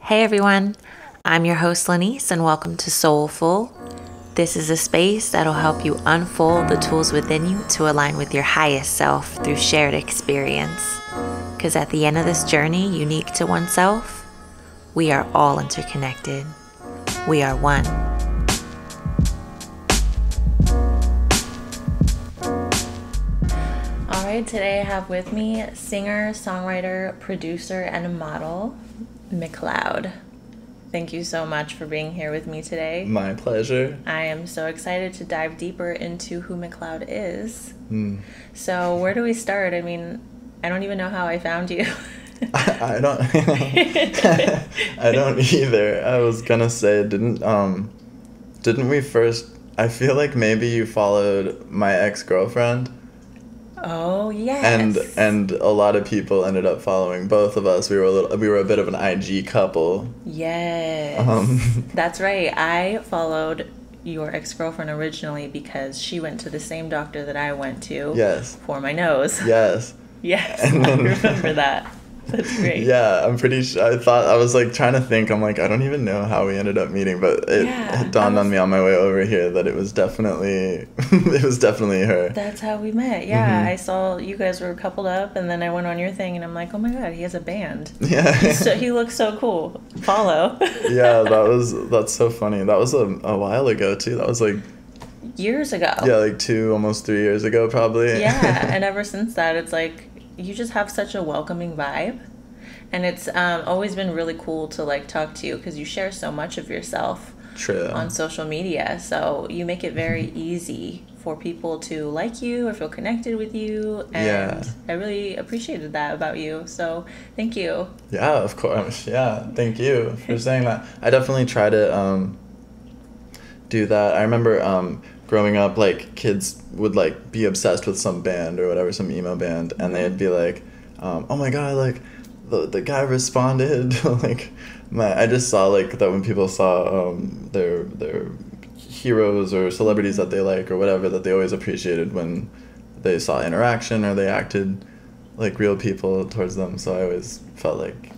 Hey everyone, I'm your host Laniece and welcome to Soulful. This is a space that'll help you unfold the tools within you to align with your highest self through shared experience. Because at the end of this journey, unique to oneself, we are all interconnected. We are one. All right, today I have with me singer, songwriter, producer, and model, McLeod. Thank you so much for being here with me today. My pleasure. I am so excited to dive deeper into who McLeod is. So where do we start? I mean, I don't even know how I found you. I don't I don't either. I was gonna say, didn't we first, I feel like maybe you followed my ex-girlfriend. Oh yes. And a lot of people ended up following both of us. We were a bit of an IG couple. Yes. That's right. I followed your ex-girlfriend originally because she went to the same doctor that I went to. Yes. For my nose. Yes. Yes. And then, I remember that. That's great. Yeah, I'm pretty sure. I was trying to think, I don't even know how we ended up meeting, but it dawned on me on my way over here that it was definitely her. That's how we met. Yeah, I saw you guys were coupled up and then I went on your thing and I'm like, oh my god, he has a band. Yeah. So he looks so cool. Follow. Yeah, that's so funny. That was a while ago too. That was like years ago. Yeah, like almost 3 years ago probably. Yeah, and ever since that it's like you just have such a welcoming vibe, and it's always been really cool to like talk to you because you share so much of yourself. True. On social media, so you make it very easy for people to like you or feel connected with you, and I really appreciated that about you, so thank you. Yeah, of course. Yeah, thank you for saying that. I definitely try to do that. I remember growing up, like, kids would, like, be obsessed with some band or whatever, some emo band, and they'd be like, oh my god, like, the guy responded. Like, I just saw, like, that when people saw their heroes or celebrities that they like or whatever, that they always appreciated when they saw interaction or they acted like real people towards them, so I always felt like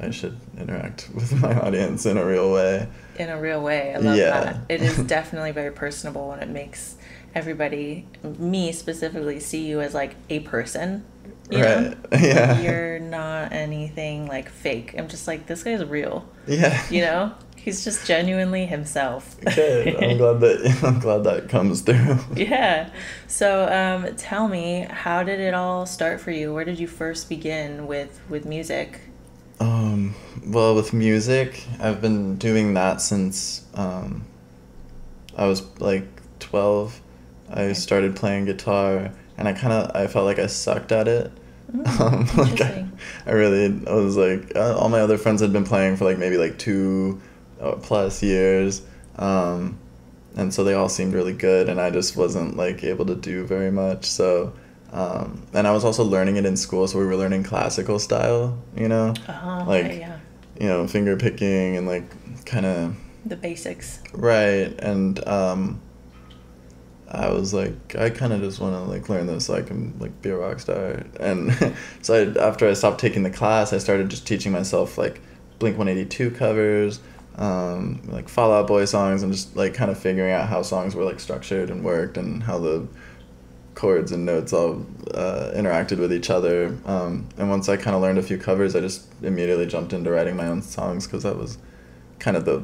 I should interact with my audience in a real way. In a real way. I love that. It is definitely very personable, and it makes everybody, me specifically, see you as like a person. You know? Yeah. You're not anything like fake. I'm just like, this guy's real. Yeah. You know? He's just genuinely himself. Good. I'm glad that comes through. Yeah. So tell me, how did it all start for you? Where did you first begin with music? Well, with music, I've been doing that since I was like 12. I started playing guitar, and I felt like I sucked at it. Like I really was like, all my other friends had been playing for like maybe like 2+ years, and so they all seemed really good, and I just wasn't like able to do very much. So. And I was also learning it in school, so we were learning classical style, you know, you know, finger picking and like kind of the basics. Right. And I was like, I kind of just want to like learn this so I can like be a rock star. And so after I stopped taking the class, I started just teaching myself like Blink 182 covers, like Fall Out Boy songs, and just like kind of figuring out how songs were like structured and worked and how the chords and notes all interacted with each other, and once I kind of learned a few covers, I just immediately jumped into writing my own songs because that was kind of the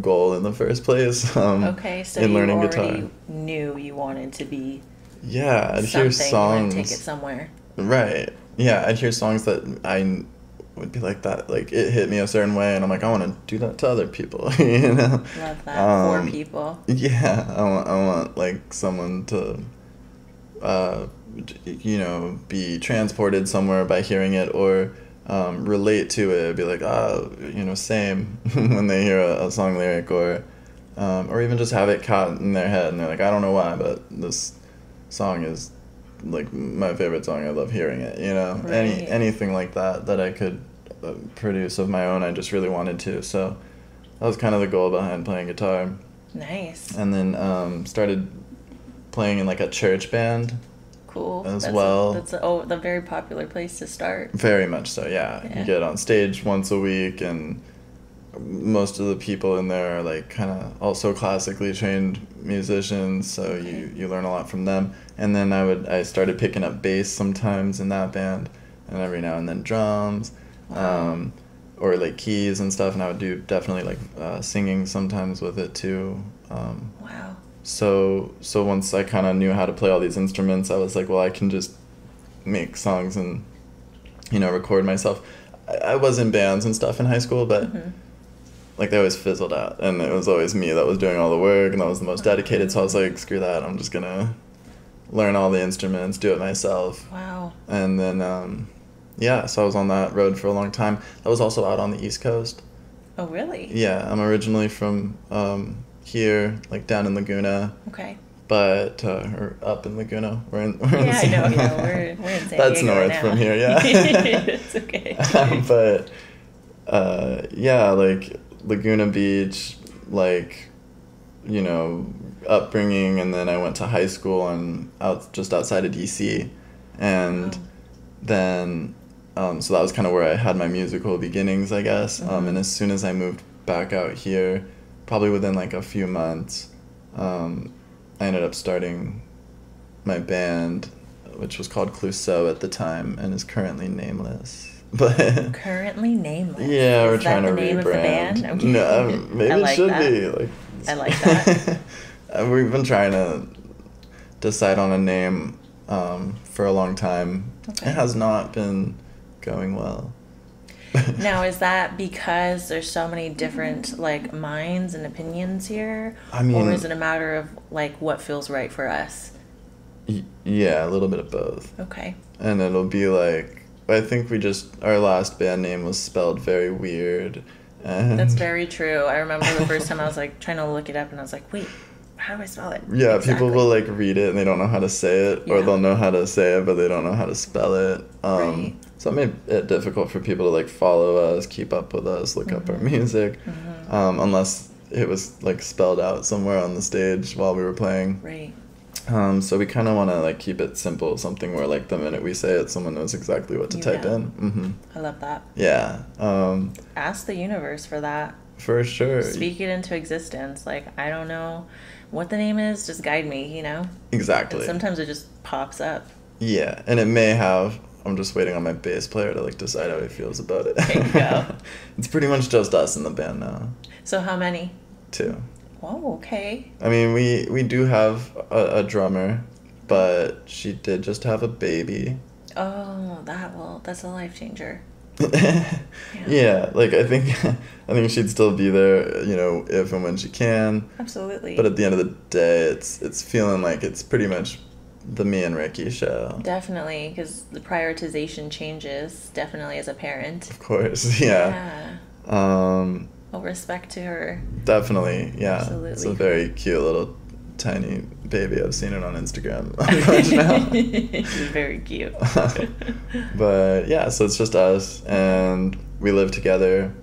goal in the first place. So in learning guitar, you knew you wanted to be I'd hear songs and take it somewhere. Right. Yeah, I'd hear songs that I would be like, that like it hit me a certain way, and I'm like, I want to do that to other people. You know, love that for people. Yeah, I want like someone to you know, be transported somewhere by hearing it, or relate to it, be like, you know, same when they hear a song lyric, or even just have it caught in their head and they're like, I don't know why, but this song is like my favorite song, I love hearing it, you know. Right. Anything like that I could produce of my own, I just really wanted to, so that was kind of the goal behind playing guitar. Nice. And then started playing in like a church band. cool as well. That's a very popular place to start. Very much so, yeah. You get on stage once a week, and most of the people in there are like kind of also classically trained musicians, so you learn a lot from them. And then I started picking up bass sometimes in that band, and every now and then drums, or like keys and stuff. And I would do definitely like singing sometimes with it too. Wow. So once I kind of knew how to play all these instruments, I was like, well, I can just make songs and, record myself. I was in bands and stuff in high school, but like they always fizzled out, and it was always me that was doing all the work, and I was the most dedicated. So I was like, screw that, I'm just gonna learn all the instruments, do it myself. Wow. And then, so I was on that road for a long time. I was also out on the East Coast. Oh, really? Yeah, I'm originally from... here, like down in Laguna. Okay. But or up in Laguna. We're in we're in San Diego. That's north now. From here, yeah. It's okay. But like Laguna Beach, like upbringing, and then I went to high school and just outside of DC, and then so that was kind of where I had my musical beginnings, I guess. And as soon as I moved back out here, probably within like a few months, I ended up starting my band, which was called Clouseau at the time and is currently nameless. But currently nameless. Yeah, we're trying to rebrand. Is that the name of the band? Okay. No, maybe it should be. I like that. We've been trying to decide on a name for a long time. Okay. It has not been going well. Now, is that because there's so many different minds and opinions here? I mean, or is it a matter of what feels right for us? Yeah, a little bit of both. Okay. And it'll be I think our last band name was spelled very weird. And that's very true. I remember the first time I was trying to look it up, and I was like, wait, how do I spell it? Yeah, exactly. People will read it and they don't know how to say it, or they'll know how to say it but they don't know how to spell it. Right. So it made it difficult for people to follow us, keep up with us, look up our music, unless it was spelled out somewhere on the stage while we were playing. Right. So we kind of want to keep it simple, something where the minute we say it, someone knows exactly what to type in. I love that. Yeah. Ask the universe for that. For sure. Speak it into existence. I don't know what the name is, just guide me, Exactly. And sometimes it just pops up. Yeah, and it may have... I'm just waiting on my bass player to decide how he feels about it. There you go. It's pretty much just us in the band now. So how many? 2. Oh, okay. I mean, we do have a drummer, but she did just have a baby. Oh, that's a life changer. Yeah, I think she'd still be there, if and when she can. Absolutely. But at the end of the day, it's feeling it's pretty much the me and Ricky show. Definitely, because the prioritization changes, definitely, as a parent. Of course, yeah. Respect to her. Definitely, yeah. Absolutely. It's a very cute little tiny baby. I've seen it on Instagram. She's very cute. But yeah, so it's just us, and we live together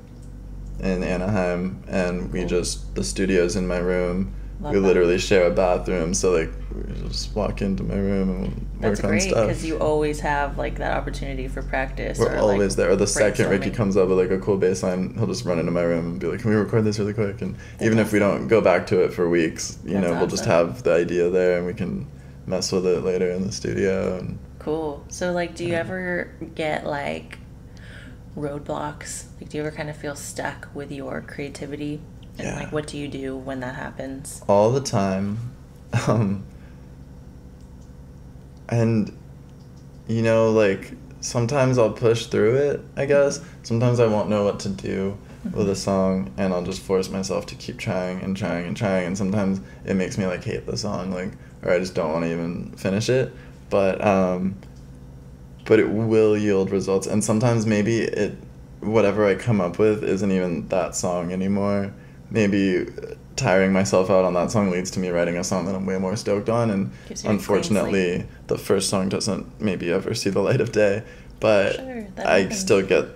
in Anaheim, and we the studio's in my room. Love we that. Literally share a bathroom, so we just walk into my room and work on stuff. That's great, because you always have that opportunity for practice. We're always there. Or the second Ricky comes up with a cool bass line, he'll just run into my room and be like, "Can we record this really quick?" And that's even awesome. If we don't go back to it for weeks, we'll just have the idea there, and we can mess with it later in the studio. And, cool. So do you ever get roadblocks? Do you ever kind of feel stuck with your creativity? And, yeah. What do you do when that happens? All the time. And, sometimes I'll push through it, I guess. Sometimes I won't know what to do with a song, and I'll just force myself to keep trying and trying and trying. And sometimes it makes me, hate the song, or I just don't want to even finish it. But it will yield results. And sometimes maybe whatever I come up with isn't even that song anymore. Maybe tiring myself out on that song leads to me writing a song that I'm way more stoked on, and unfortunately the first song doesn't maybe ever see the light of day, but I still get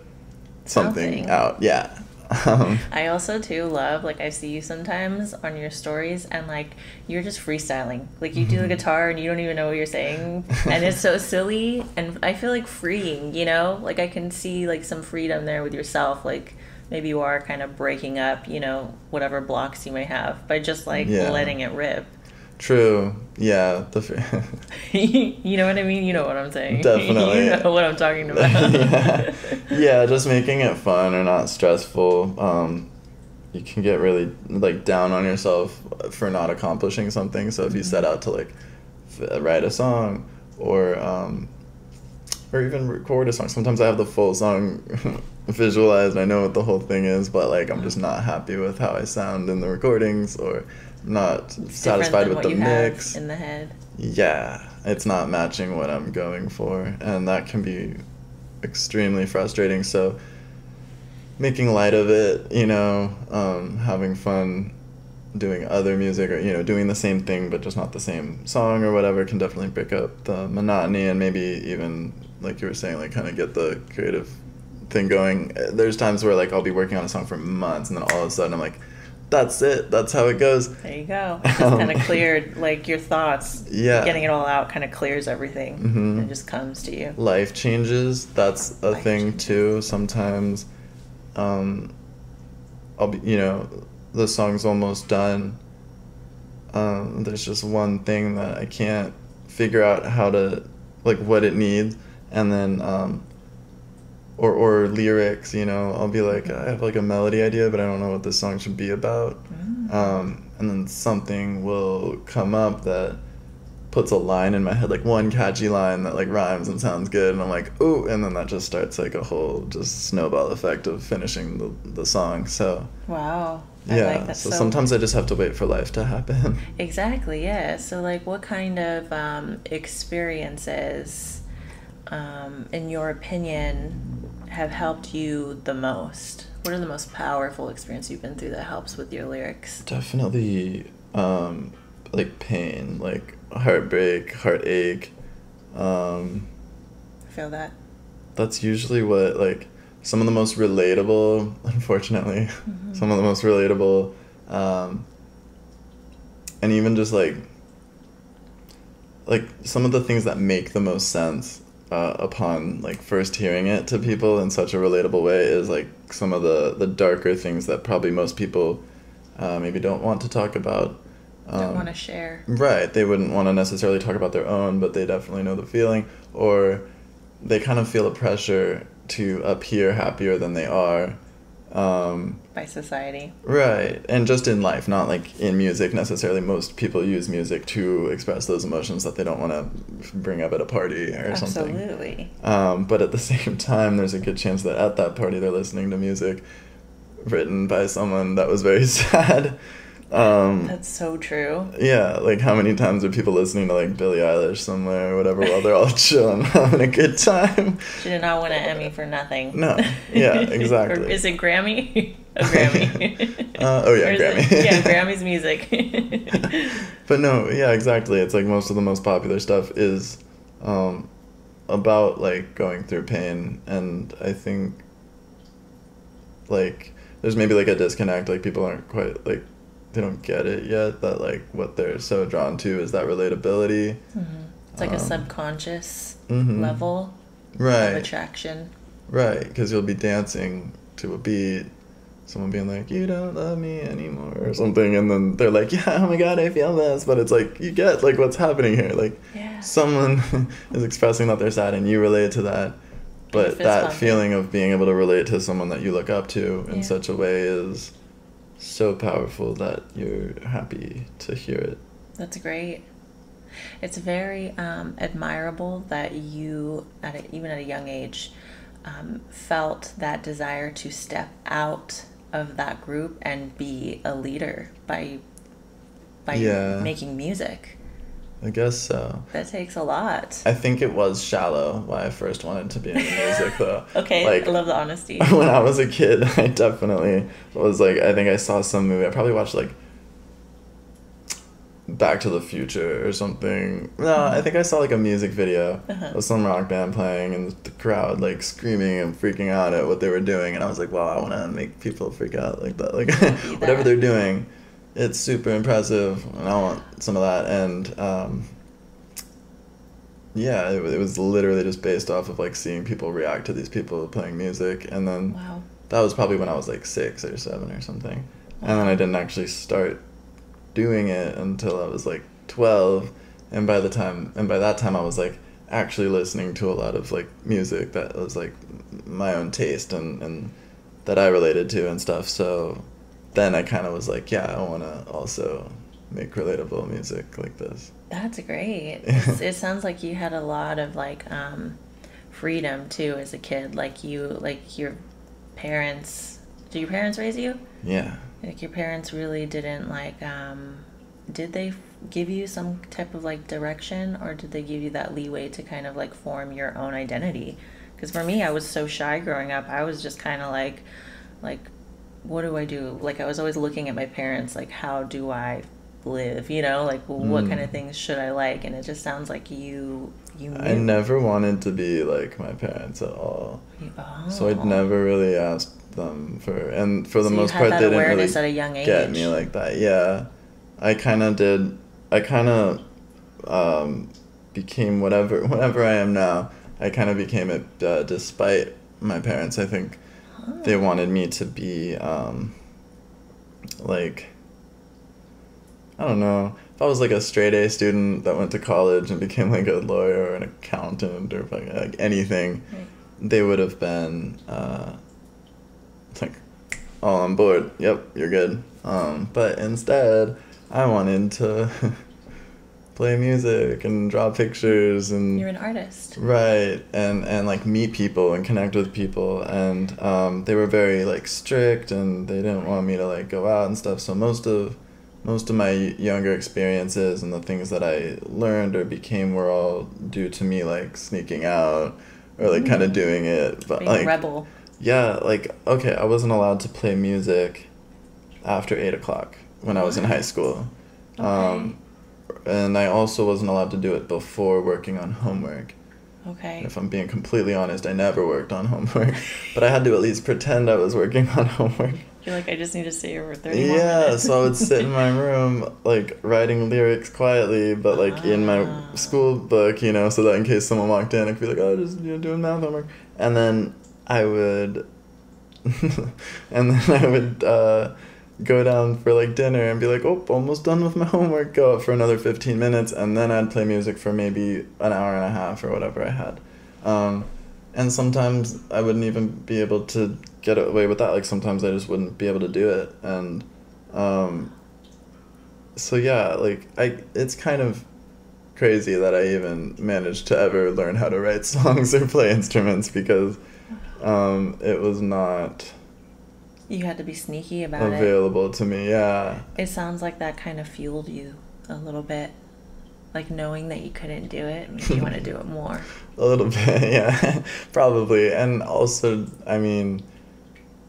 something out. Yeah. I also too love, like, I see you sometimes on your stories and, like, you're just freestyling, like, you do the guitar and you don't even know what you're saying, and it's so silly, and I feel like freeing, you know, like, I can see, like, some freedom there with yourself, like, maybe you are kind of breaking up, you know, whatever blocks you may have by just, like, letting it rip. True. Yeah. You know what I mean? You know what I'm saying. Definitely. You know what I'm talking about. Yeah, just making it fun or not stressful. You can get really, like, down on yourself for not accomplishing something. So if you set out to, like, write a song or even record a song. Sometimes I have the full song visualized. I know what the whole thing is, but, like, I'm just not happy with how I sound in the recordings, or not satisfied with the mix in the head. Yeah, it's not matching what I'm going for, and that can be extremely frustrating. So making light of it, you know, having fun doing other music, or, you know, doing the same thing but just not the same song or whatever, can definitely break up the monotony, and maybe even, like you were saying, like, kind of get the creative thing going. There's times where, like, I'll be working on a song for months, and then all of a sudden I'm like, that's it, that's how it goes. There you go. It just kind of cleared, like, your thoughts. Yeah. Getting it all out kind of clears everything and just comes to you. Life changes, that's a thing too. Sometimes I'll be, you know, the song's almost done. There's just one thing that I can't figure out how to, like, what it needs, and then or lyrics, you know, I'll be like, I have, like, a melody idea, but I don't know what this song should be about. And then something will come up that puts a line in my head, like, one catchy line that, like, rhymes and sounds good, and I'm like, ooh, and then that just starts, like, a whole just snowball effect of finishing the song. So wow. Yeah, like, so sometimes I just have to wait for life to happen. Exactly. Yeah. So, like, what kind of experiences in your opinion have helped you the most? What are the most powerful experiences you've been through that helps with your lyrics? Definitely like, pain, like, heartbreak, heartache. I feel that. That's usually what, like, some of the most relatable, unfortunately, some of the most relatable, and even just, like, some of the things that make the most sense upon, like, first hearing it to people in such a relatable way is, like, some of the darker things that probably most people maybe don't want to talk about, don't want to share. Right, they wouldn't want to necessarily talk about their own, but they definitely know the feeling, or they kind of feel a pressure to appear happier than they are by society. Right, and just in life, not, like, in music necessarily. Most people use music to express those emotions that they don't want to bring up at a party or something. Absolutely. But at the same time, there's a good chance that at that party they're listening to music written by someone that was very sad. That's so true. Yeah, like, how many times are people listening to, like, Billie Eilish somewhere or whatever while they're all chilling, having a good time? She did not win an Emmy for nothing. No. Yeah, exactly. Or is it Grammy? A Grammy. Oh yeah, Grammy. Yeah, Grammy's music. But no, yeah, exactly. It's like most of the most popular stuff is about, like, going through pain, and I think, like, there's maybe, like, a disconnect, like, people aren't quite, like, they don't get it yet, that, like, what they're so drawn to is that relatability. It's like a subconscious level of attraction. Right, because you'll be dancing to a beat, someone being like, you don't love me anymore or something, and then they're like, yeah, oh my god, I feel this, but it's like, you get, like, what's happening here, like, someone is expressing that they're sad and you relate to that, but that feeling of being able to relate to someone that you look up to in such a way is so powerful that you're happy to hear it. That's great. It's very admirable that you, even at a young age, felt that desire to step out of that group and be a leader by making music. I guess so. That takes a lot. I think it was shallow why I first wanted to be in music, though. Okay, like, I love the honesty. When I was a kid, I definitely was like, I think I saw some movie. I probably watched, like, Back to the Future or something. No, I think I saw like a music video of some rock band playing and the crowd like screaming and freaking out at what they were doing, and I was like, wow, I want to make people freak out like that. Like whatever they're doing, it's super impressive, and I want some of that. And yeah, it was literally just based off of like seeing people react to these people playing music. And then that was probably when I was like 6 or 7 or something. And then I didn't actually start doing it until I was like 12, and by that time I was like actually listening to a lot of like music that was like my own taste and that I related to and stuff. So then I kind of was like, yeah, I want to also make relatable music like this. That's great. It sounds like you had a lot of like freedom too as a kid. Like you, like your parents, do your parents raise you? Yeah. Like your parents really didn't like, did they give you some type of like direction, or did they give you that leeway to kind of like form your own identity? Because for me, I was so shy growing up. I was just kind of like, what do I do? Like I was always looking at my parents, like, how do I live? You know, like what kind of things should I like? And it just sounds like you knew. I never wanted to be like my parents at all. Oh. So I'd never really asked them for the most part they didn't really at a young age. Get me like that. Yeah, I kind of became whatever I am now. I kind of became it despite my parents. I think they wanted me to be like, I don't know, if I was like a straight A student that went to college and became like a lawyer or an accountant or like anything, they would have been like, oh, I'm bored. Yep, you're good. But instead, I wanted to play music and draw pictures, and you're an artist, right? And like meet people and connect with people, and they were very like strict, and they didn't want me to like go out and stuff. So most of my younger experiences and the things that I learned or became were all due to me like sneaking out or like kind of doing it, but being like a rebel. Yeah, like, okay, I wasn't allowed to play music after 8 o'clock when I was in high school. Okay. And I also wasn't allowed to do it before working on homework. Okay. And if I'm being completely honest, I never worked on homework. But I had to at least pretend I was working on homework. You're like, I just need to stay here for 30 more minutes. Yeah, so I would sit in my room, like, writing lyrics quietly, but, like, in my school book, you know, so that in case someone walked in, I could be like, oh, just, you know, doing math homework. And then I would, go down for like dinner and be like, oh, almost done with my homework, go out for another 15 minutes, and then I'd play music for maybe an hour and a half or whatever I had. And sometimes I wouldn't even be able to get away with that. Like sometimes I just wouldn't be able to do it. And so yeah, like it's kind of crazy that I even managed to ever learn how to write songs or play instruments, because it was not... You had to be sneaky about it. Available to me, yeah. It sounds like that kind of fueled you a little bit. Like knowing that you couldn't do it made you want to do it more. A little bit, yeah. Probably. And also, I mean,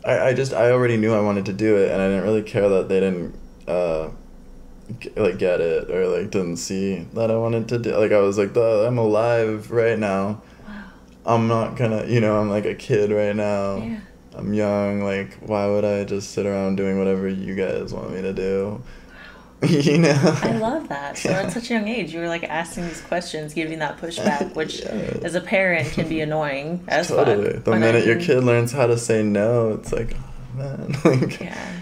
I already knew I wanted to do it, and I didn't really care that they didn't like get it, or like didn't see that I wanted to do. Like I was like, I'm alive right now. I'm not gonna, you know, I'm like a kid right now. Yeah. I'm young, like, why would I just sit around doing whatever you guys want me to do? You know? I love that. So at such a young age, you were, like, asking these questions, giving that pushback, which, as a parent, can be annoying as fuck. Totally. The minute your kid learns how to say no, it's like, oh, man. Like, yeah.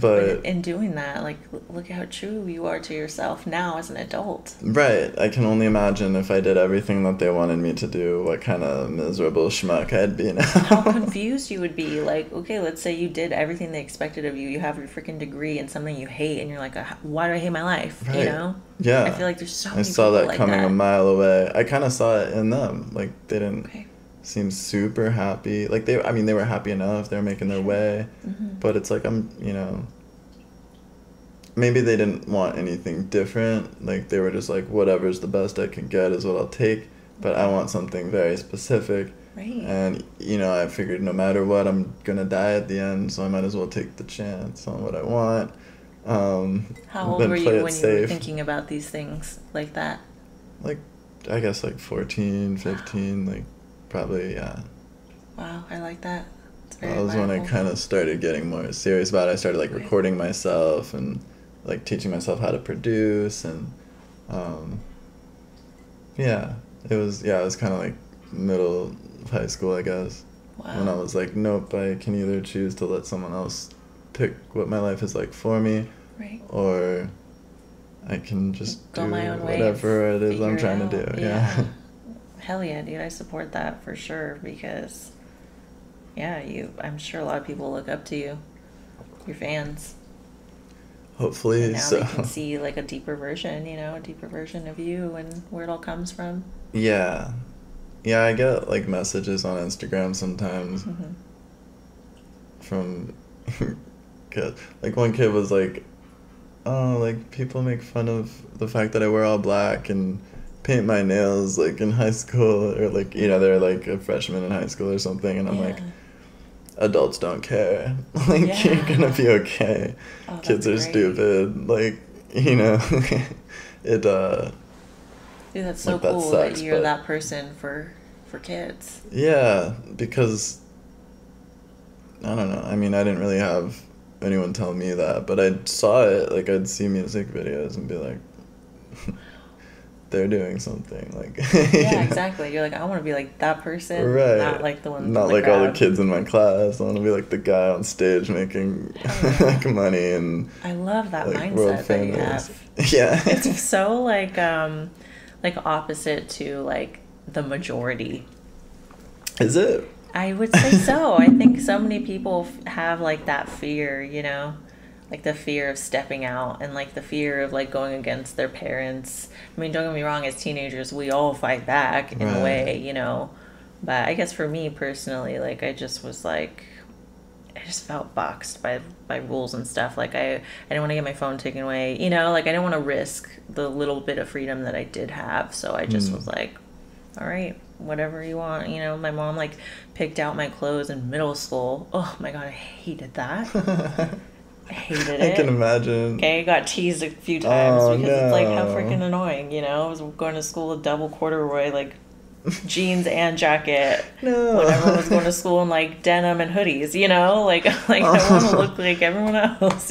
But in doing that, like, look how true you are to yourself now as an adult. Right. I can only imagine if I did everything that they wanted me to do, what kind of miserable schmuck I'd be now. How confused you would be. Like, okay, let's say you did everything they expected of you. You have your freaking degree in something you hate, and you're like, why do I hate my life? Right. You know? Yeah. I feel like there's so many people like that. I saw that coming a mile away. I kind of saw it in them. Like, they didn't... Okay. Seems super happy. Like they were happy enough. They were making their way, but it's like I'm, you know. Maybe they didn't want anything different. Like they were just like, whatever's the best I can get is what I'll take. But I want something very specific. Right. And you know, I figured no matter what, I'm gonna die at the end, so I might as well take the chance on what I want. How old were you when you were thinking about these things like that? Like, I guess like 14, 15, like probably, yeah. Wow, I like that. That was when I kind of started getting more serious about it. I started like recording myself and like teaching myself how to produce, and it was kind of like middle of high school, I guess. Wow. When I was like, nope, I can either choose to let someone else pick what my life is like for me, right, or I can just go do my own whatever ways, it is I'm trying to do. Yeah. Hell yeah, dude, I support that for sure, because I'm sure a lot of people look up to you, your fans. Hopefully, and now so they can see like a deeper version, a deeper version of you and where it all comes from. Yeah. Yeah, I get like messages on Instagram sometimes from kids. Like one kid was like, oh, like people make fun of the fact that I wear all black and paint my nails like in high school, or like, they're like a freshman in high school or something, and I'm like, adults don't care. Like, you're gonna be okay. Oh, kids are stupid. Like, it, dude, that's so like, cool that, sucks, that you're that person for kids. Yeah, because, I don't know, I mean, I didn't really have anyone tell me that, but I saw it, like, I'd see music videos and be like, they're doing something, like... Yeah, exactly. You're like, I want to be like that person, right? Not like the one... Not like all the kids in my class. I want to be like the guy on stage making like money and... I love that like, mindset that you have. Yeah. It's so like opposite to like the majority. Is it? I would say so. I think so many people have like that fear, like the fear of stepping out and like the fear of like going against their parents. I mean, don't get me wrong, as teenagers, we all fight back in a way, but I guess for me personally, like I just felt boxed by rules and stuff. Like I didn't want to get my phone taken away, like I didn't want to risk the little bit of freedom that I did have. So I just was like, all right, whatever you want. My mom like picked out my clothes in middle school. Oh my God, I hated that. I hated it. I can imagine. Okay, I got teased a few times it's like how freaking annoying, I was going to school with double corduroy, like jeans and jacket. No. When everyone was going to school in like denim and hoodies, Like I want to look like everyone else,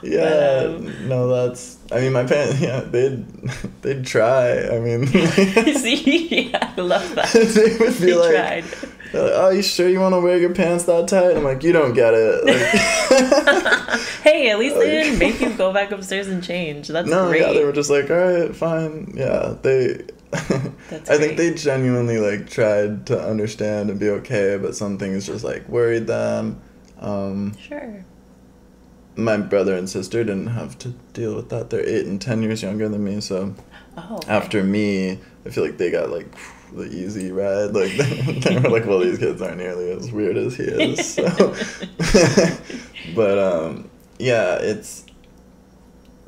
Yeah, no, that's... I mean, my parents, they'd try. I mean... See? Yeah, I love that. They would be like... Tried. They're like, oh, you sure you want to wear your pants that tight? I'm like, you don't get it. Like, hey, at least they didn't make you go back upstairs and change. That's great. No, yeah, they were just like, all right, fine. Yeah, they... That's I think they genuinely, like, tried to understand and be okay, but some things just, like, worried them. Sure. My brother and sister didn't have to deal with that. They're 8 and 10 years younger than me, so after me, I feel like they got like the easy ride. Like they were like, well, these kids aren't nearly as weird as he is. So, but it's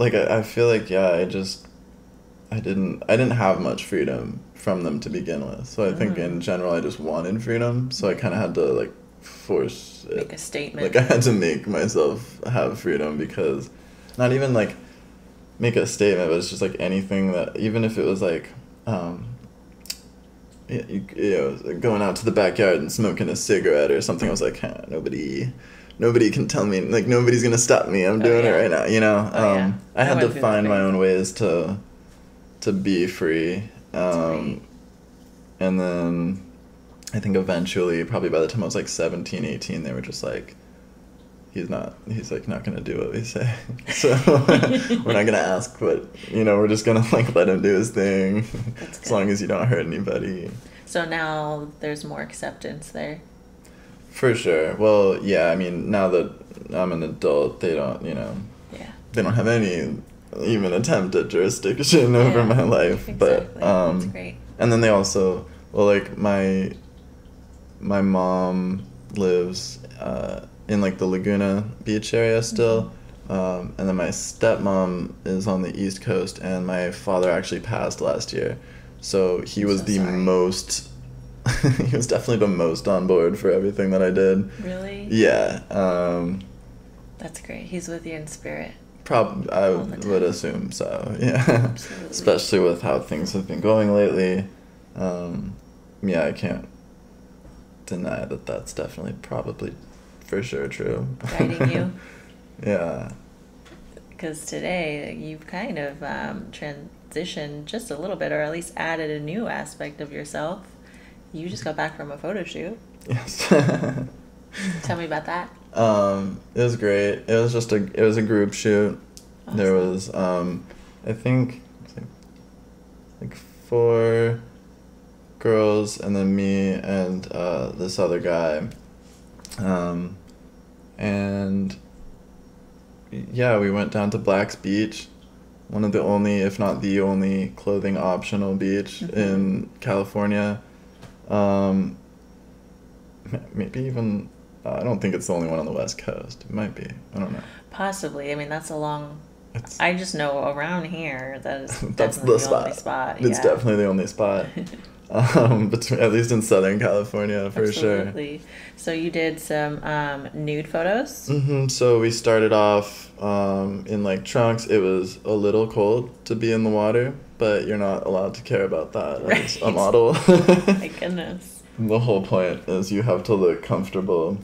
like I feel like I didn't have much freedom from them to begin with. So I think in general I just wanted freedom. So I kind of had to like force it. Make a statement. Like I had to make myself have freedom, because not even like make a statement, but it's just like anything that, even if it was like going out to the backyard and smoking a cigarette or something, I was like, nobody can tell me, like nobody's gonna stop me, I'm doing it right now, I had to find my own ways to be free. And then I think eventually, probably by the time I was like 17, 18, they were just like, he's not going to do what we say. So we're not going to ask, but, we're just going to like let him do his thing as long as you don't hurt anybody. So now there's more acceptance there. For sure. Well, yeah, I mean, now that I'm an adult, they don't, they don't have any even attempt at jurisdiction over my life. Exactly. But, that's great. And then they also, well, like my mom lives in like the Laguna Beach area still, and then my stepmom is on the East Coast, and my father actually passed last year, so he was the most he was definitely the most on board for everything that I did. Really? Yeah. That's great. He's with you in spirit. Probably, I would assume so. Yeah. Absolutely. Especially with how things have been going lately. Yeah, I can't deny that that's definitely probably for sure true. Guiding you. Yeah. Because today you've kind of transitioned just a little bit, or at least added a new aspect of yourself. You just got back from a photo shoot. Yes. Tell me about that. It was great. It was just a group shoot. Awesome. There was I think like 4 girls and then me and this other guy. And yeah, we went down to Black's Beach, one of the only, if not the only, clothing optional beach in California. Maybe even, I don't think it's the only one on the West Coast. It might be. I don't know. Possibly. I mean, that's a long... It's, I just know around here that is that's the spot. Only spot. It's definitely the only spot. At least in Southern California, for Absolutely. Sure. So you did some nude photos? Mm-hmm. So we started off in like trunks. It was a little cold to be in the water, but you're not allowed to care about that as a model. My goodness. The whole point is you have to look comfortable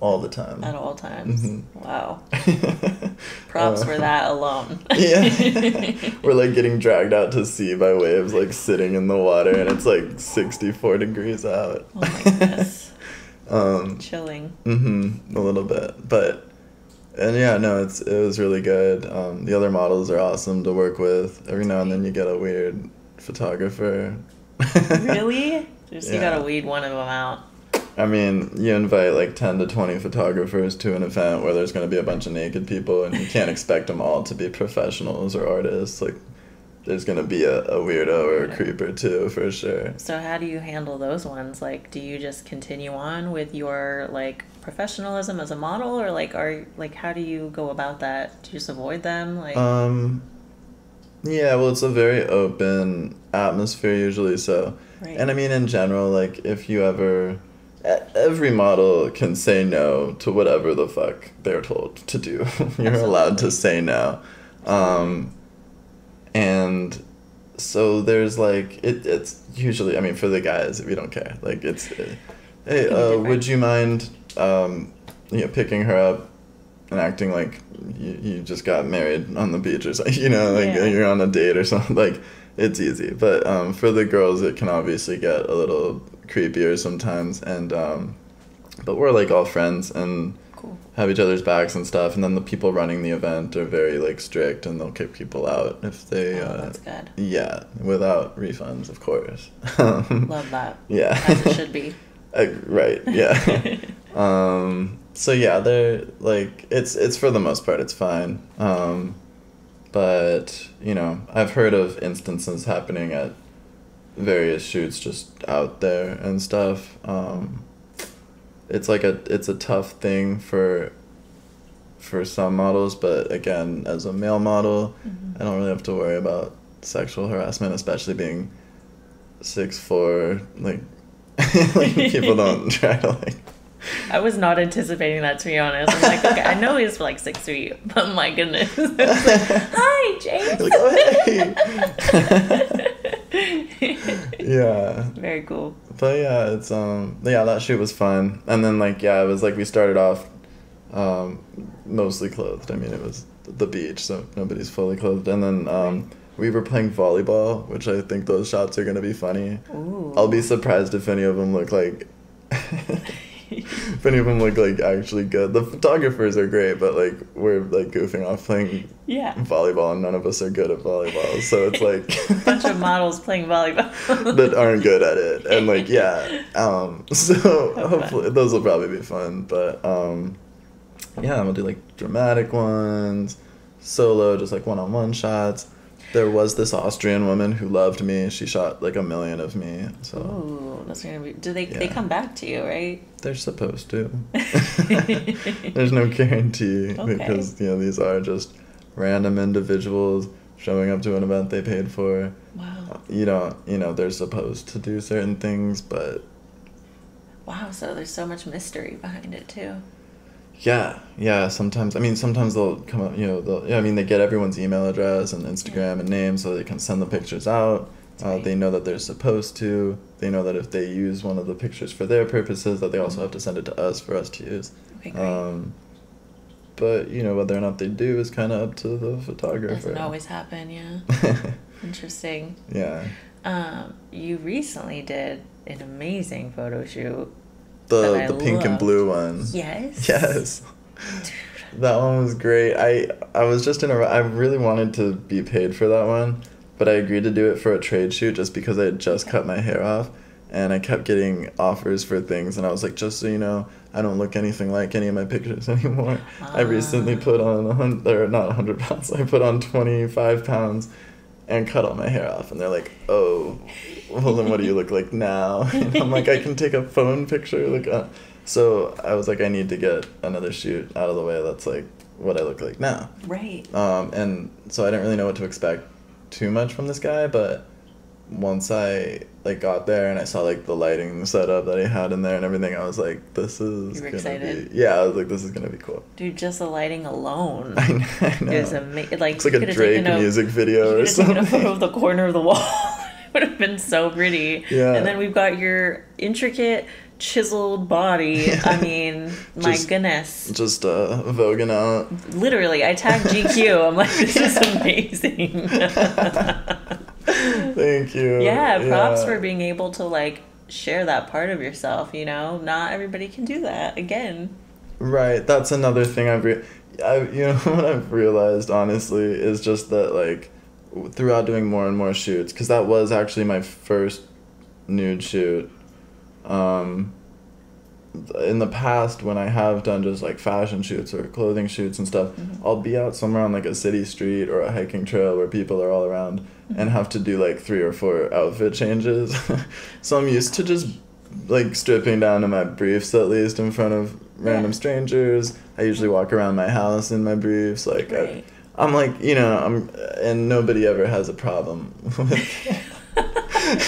all the time. At all times. Mm-hmm. Wow. Props for that alone. Yeah. We're like getting dragged out to sea by waves, like sitting in the water, and it's like 64 degrees out. Oh my goodness. Chilling. Mm-hmm. A little bit. But, and yeah, no, it was really good. The other models are awesome to work with. Every now and then you get a weird photographer. Really? You gotta weed one of them out. I mean, you invite like 10 to 20 photographers to an event where there's going to be a bunch of naked people, and you can't expect them all to be professionals or artists. Like, there's going to be a weirdo or a creeper too, for sure. So how do you handle those ones? Like, do you just continue on with your like professionalism as a model, or like how do you go about that? Do you just avoid them? Like, yeah, well, it's a very open atmosphere usually, so... Right. And I mean, in general, like, if you ever... Every model can say no to whatever the fuck they're told to do. You're Absolutely. Allowed to say no. And so there's, like... It's usually... I mean, for the guys, we don't care. Like, it's... Hey, would you mind picking her up and acting like... You just got married on the beach or something, you know, like you're on a date or something. Like, it's easy. But for the girls, it can obviously get a little creepier sometimes. And but we're like all friends and cool. have each other's backs and stuff. And then the people running the event are very like strict, and they'll kick people out if they. That's good. Yeah, without refunds, of course. Love that. Yeah, as it should be. Right. Yeah. So yeah, they're like it's for the most part it's fine, but you know I've heard of instances happening at various shoots just out there and stuff. It's like it's a tough thing for some models, but again, as a male model, I don't really have to worry about sexual harassment, especially being 6'4". Like, like people don't try to like. I was not anticipating that, to be honest. I'm like, okay, I know he's like 6'3", but my goodness. I was like, hi, James. Like, oh, hey. Yeah. Very cool. But yeah, it's that shoot was fun. And then like it was like we started off mostly clothed. I mean, it was the beach, so nobody's fully clothed. And then we were playing volleyball, which I think those shots are gonna be funny. Ooh. I'll be surprised if any of them look like. If any of them look like actually good. The photographers are great, but like we're like goofing off playing volleyball, and none of us are good at volleyball, so it's like a bunch of models playing volleyball that aren't good at it, and like so hopefully those will probably be fun. But I'm gonna do like dramatic ones, solo, just like one-on-one shots. There was this Austrian woman who loved me. She shot like 1 million of me. So. Ooh, that's gonna be. Do they come back to you, right? They're supposed to. There's no guarantee because these are just random individuals showing up to an event they paid for. Wow. You know they're supposed to do certain things, but. Wow, so there's so much mystery behind it too. Yeah. Sometimes they'll come up, they get everyone's email address and Instagram and name so they can send the pictures out. Right. They know that they're supposed to. They know that if they use one of the pictures for their purposes, that they also have to send it to us for us to use. Okay, great. But, whether or not they do is kind of up to the photographer. Doesn't always happen, yeah. Interesting. Yeah. You recently did an amazing photo shoot. The pink and blue one. Yes. Dude. That one was great. I was just I really wanted to be paid for that one, but I agreed to do it for a trade shoot just because I had just cut my hair off, and I kept getting offers for things, and I was like, just so you know, I don't look anything like any of my pictures anymore. I recently put on 100 pounds. I put on 25 pounds and cut all my hair off, and they're like, oh, well then what do you look like now? And I'm like, I can take a phone picture. So I was like, I need to get another shoot out of the way that's like what I look like now. Right. And so I didn't really know what to expect too much from this guy, but once I got there and I saw the lighting setup that he had in there and everything, I was like, this is you were excited. Yeah, I was like, this is gonna be cool. Dude, just the lighting alone. I know. It was amazing. It's like a Drake music video or something. You could have taken a photo of the corner of the wall. It would have been so pretty. Yeah. And then we've got your intricate chiseled body. I mean, my goodness. Just voguing out. Literally, I tagged GQ. I'm like, this is amazing. Thank you. Yeah, props for being able to share that part of yourself, Not everybody can do that again. Right. That's another thing what I've realized honestly is just that throughout doing more and more shoots, cuz that was actually my first nude shoot. In the past, when I have done just fashion shoots or clothing shoots and stuff, I'll be out somewhere on a city street or a hiking trail where people are all around and have to do 3 or 4 outfit changes. So I'm used to just stripping down to my briefs, at least in front of random strangers. I usually walk around my house in my briefs. Right. And nobody ever has a problem with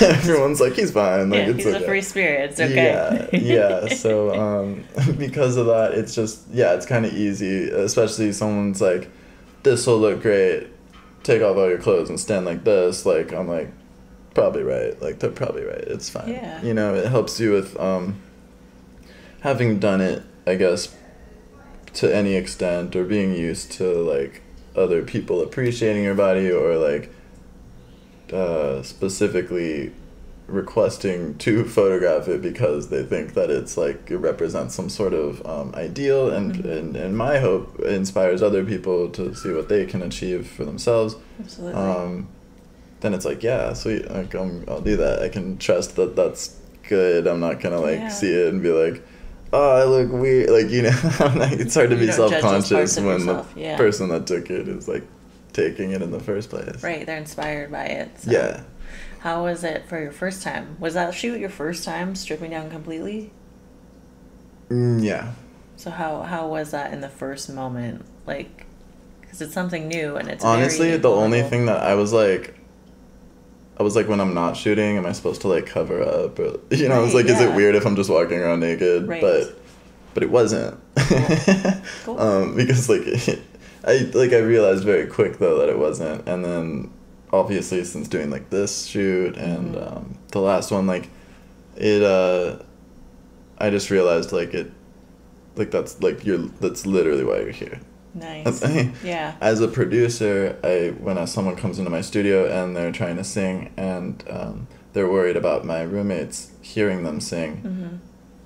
everyone's he's fine. He's okay. A free spirit. It's okay. Yeah. So because of that, it's just, it's kind of easy, especially someone's like, this will look great. Take off all your clothes and stand like this. I'm probably right. They're probably right. It's fine. Yeah. It helps you with having done it, I guess, to any extent, or being used to other people appreciating your body, or specifically requesting to photograph it because they think that it's it represents some sort of ideal, and and my hope inspires other people to see what they can achieve for themselves. Absolutely. Then it's sweet, I'll do that. I can trust that that's good. I'm not gonna see it and be oh, I look weird, it's hard to be self-conscious when the person that took it is taking it in the first place. Right, they're inspired by it. So. Yeah. How was it for your first time? Was that shoot your first time stripping down completely? Yeah. So how was that in the first moment? Because it's something new and it's honestly very the only thing that I was when I'm not shooting, am I supposed to cover up? Or, right, I was is it weird if I'm just walking around naked? Right. But it wasn't. Cool. Because I realized very quick though that it wasn't, and then obviously since doing this shoot and the last one, I just realized that's that's literally why you're here. Nice. Yeah. As a producer, when someone comes into my studio and they're trying to sing and they're worried about my roommates hearing them sing,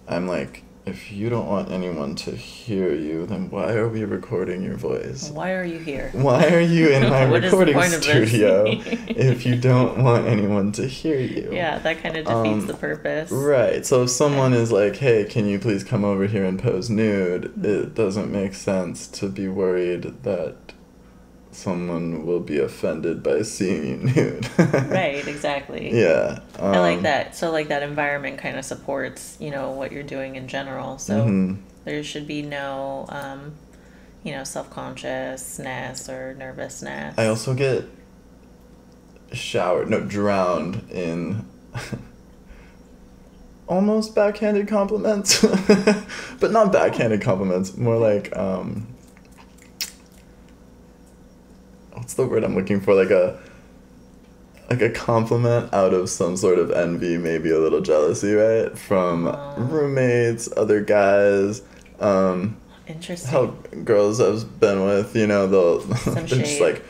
I'm like, if you don't want anyone to hear you, then why are we recording your voice? Why are you here? Why are you in my recording studio if you don't want anyone to hear you? Yeah, that kind of defeats the purpose. Right. So if someone is hey, can you please come over here and pose nude, it doesn't make sense to be worried that someone will be offended by seeing you nude. Right, exactly. Yeah. I like that. So that environment kind of supports, what you're doing in general. So there should be no, self-consciousness or nervousness. I also get drowned in almost backhanded compliments, but not backhanded compliments, more like, what's the word I'm looking for? Like a compliment out of some sort of envy, maybe a little jealousy, right? From roommates, other guys, interesting. How girls I've been with, you know, they're just like,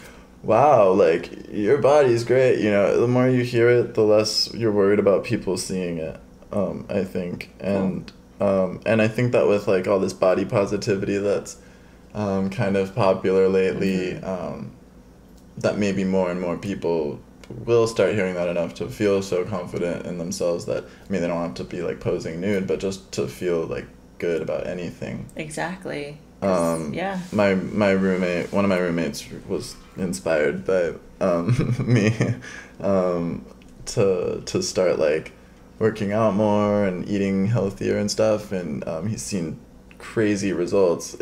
wow, like, your body's great, you know. The more you hear it, the less you're worried about people seeing it, I think. And I think that with, like, all this body positivity that's kind of popular lately, that maybe more and more people will start hearing that enough to feel so confident in themselves that, I mean, they don't have to be, like, posing nude, but just to feel, like, good about anything. Exactly. Yeah. My roommate, one of my roommates was inspired by me to start like working out more and eating healthier and stuff, and he's seen crazy results,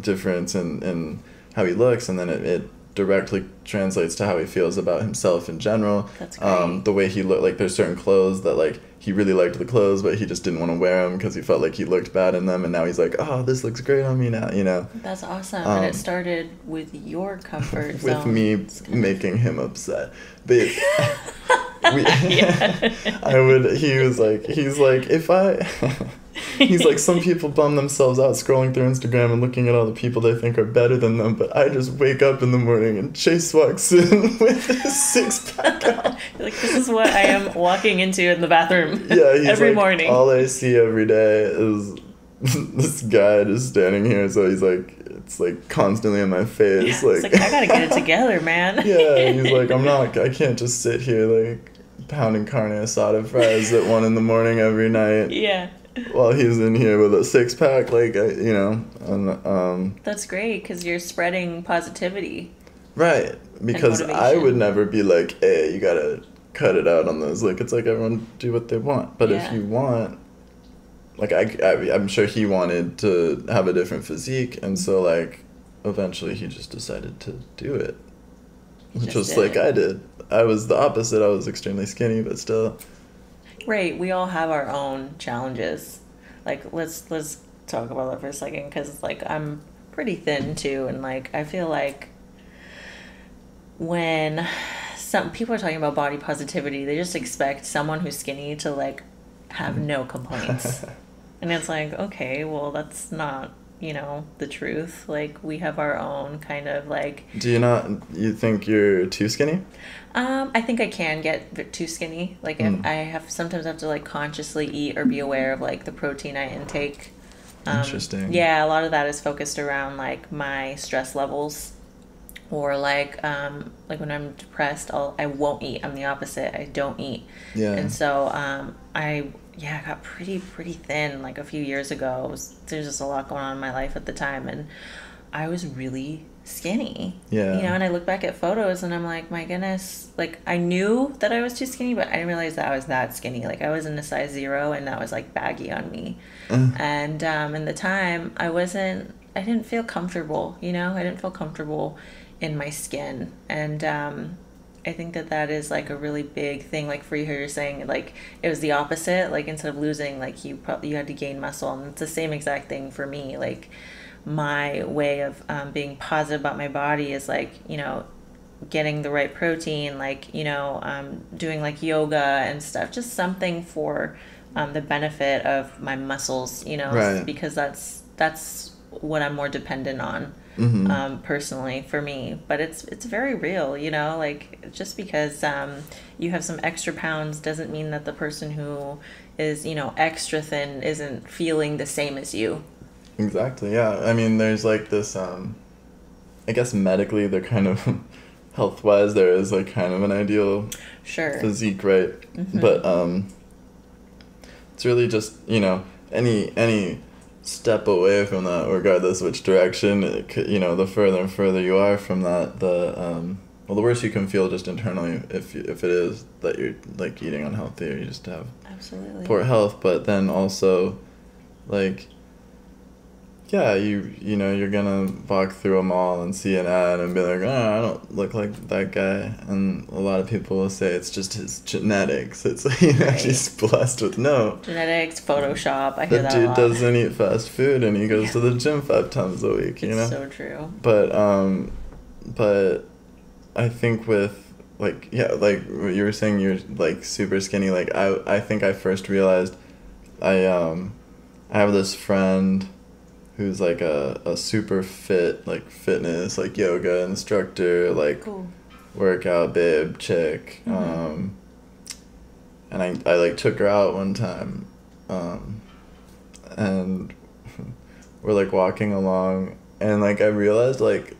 difference in how he looks, and then it directly translates to how he feels about himself in general. That's great. The way he looked, like there's certain clothes that like he really liked the clothes, but he just didn't want to wear them because he felt like he looked bad in them, and now he's like, oh, this looks great on me now, you know. That's awesome. And it started with your comfort with zone. Me making him upset, but he's like, some people bum themselves out scrolling through Instagram and looking at all the people they think are better than them, but I just wake up in the morning and Chase walks in with his six-pack on. You're like, this is what I am walking into in the bathroom. Yeah, he's every like, morning. All I see every day is this guy just standing here, so he's like, it's like constantly in my face. Yeah, like, it's like, I gotta get it together, man. Yeah, he's like, I can't just sit here like pounding carne asada fries at 1 in the morning every night. Yeah. While he's in here with a six-pack, like, you know, and, that's great, because you're spreading positivity. Right, because I would never be like, hey, you gotta cut it out on those. Like, it's like everyone do what they want. But if you want, like, I'm sure he wanted to have a different physique, and so, like, eventually he just decided to do it. Just like I did. I was the opposite. I was extremely skinny, but still... Right, we all have our own challenges. Like, let's talk about that for a second, because, like, I'm pretty thin, too, and, like, I feel like when some people are talking about body positivity, they just expect someone who's skinny to, like, have no complaints. And it's like, okay, well, that's not, you know, the truth. Like, we have our own kind of, like... Do you not... You think you're too skinny? I think I can get too skinny. Like, sometimes I have to, like, consciously eat or be aware of, like, the protein I intake. Interesting. Yeah, a lot of that is focused around, like, my stress levels. Or, like when I'm depressed, I won't eat. I'm the opposite. I don't eat. Yeah. And so, I got pretty thin, like, a few years ago. There's just a lot going on in my life at the time, and I was really... skinny. Yeah. You know, and I look back at photos and I'm like, my goodness, like, I knew that I was too skinny, but I didn't realize that I was that skinny. Like, I was in a size 0, and that was, like, baggy on me. And in the time, I didn't feel comfortable, you know? I didn't feel comfortable in my skin. And I think that is, like, a really big thing. Like, for you, you're saying, like, it was the opposite. Like, instead of losing, like, you had to gain muscle. And it's the same exact thing for me. Like, my way of being positive about my body is, like, you know, getting the right protein, like, you know, doing, like, yoga and stuff, just something for the benefit of my muscles, you know, right. Because that's what I'm more dependent on personally for me. But it's very real, you know, like, just because you have some extra pounds doesn't mean that the person who is, you know, extra thin isn't feeling the same as you. Exactly, yeah. I mean, there's, like, this, I guess medically, they're kind of, health-wise, there is, like, kind of an ideal physique, right? But it's really just, you know, any step away from that, regardless which direction, you know, the further and further you are from that, the worse you can feel just internally if it is that you're, like, eating unhealthy or you just have poor health. But then also, like... yeah, you know, you're gonna walk through a mall and see an ad and be like, oh, I don't look like that guy. And a lot of people will say it's just his genetics. It's like, you know, right. He's blessed with no genetics, Photoshop. I hear that dude a lot. Doesn't eat fast food and he goes to the gym 5 times a week. You know, so true. But I think with like, yeah, like you were saying, you're like super skinny. Like I think I first realized I have this friend who's like a super fit, like fitness, like yoga instructor, like cool. workout babe chick. Mm-hmm. And I like took her out one time, and we're like walking along, and like I realized like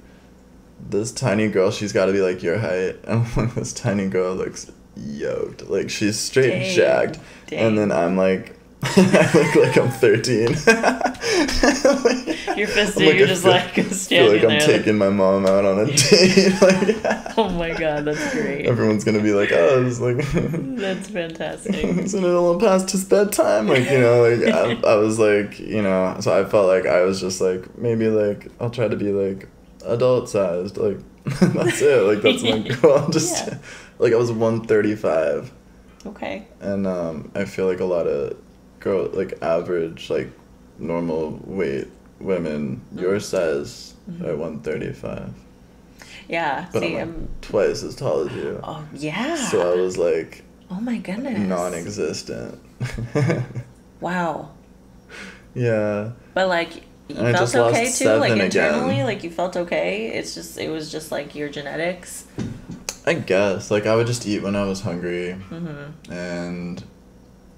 this tiny girl, she's got to be like your height, and this tiny girl looks yoked, like she's straight dang, jacked, dang. And then I'm like, I look like I'm 13. Like, you're fisted, like, you're just like standing there. I feel like I'm taking my mom out on a date. Like, oh my god, that's great. Everyone's going to be like, oh, it's like... That's fantastic. It's a little past his bedtime. Like, you know, like, I was like, you know, so I felt like I was just like, maybe like, I'll try to be like adult-sized. Like, that's it. Like, that's my goal. I'm just, yeah. Like, I was 135. Okay. And I feel like a lot of... girl, like average, like normal weight women, mm-hmm. your size mm-hmm. are 135. Yeah, but see, I'm twice as tall as you. Oh yeah. So I was like, oh my goodness, non-existent. Wow. Yeah. But like you and felt okay too, like internally, again. Like you felt okay. It's just it was just like your genetics. I guess like I would just eat when I was hungry, mm-hmm. and.